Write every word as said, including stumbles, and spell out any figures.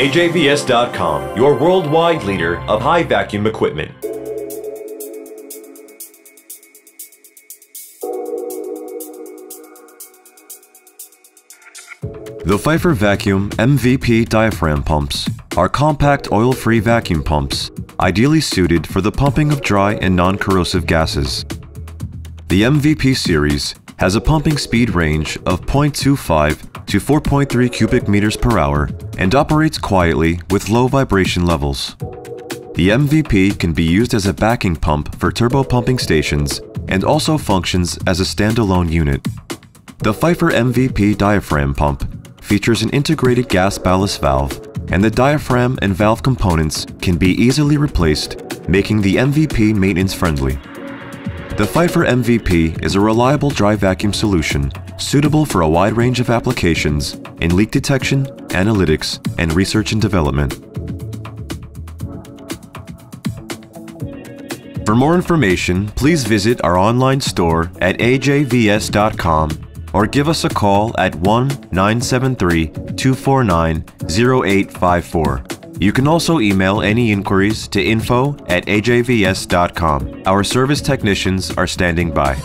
A J V S dot com, your worldwide leader of high vacuum equipment. The Pfeiffer Vacuum M V P diaphragm pumps are compact oil-free vacuum pumps, ideally suited for the pumping of dry and non-corrosive gases. The M V P series has a pumping speed range of zero point two five to four point three cubic meters per hour and operates quietly with low vibration levels. The M V P can be used as a backing pump for turbo pumping stations and also functions as a standalone unit. The Pfeiffer M V P diaphragm pump features an integrated gas ballast valve, and the diaphragm and valve components can be easily replaced, making the M V P maintenance friendly. The Pfeiffer M V P is a reliable dry vacuum solution suitable for a wide range of applications in leak detection, analytics, and research and development. For more information, please visit our online store at A J V S dot com or give us a call at one nine seven three, two four nine, zero eight five four. You can also email any inquiries to info at A J V S dot com. Our service technicians are standing by.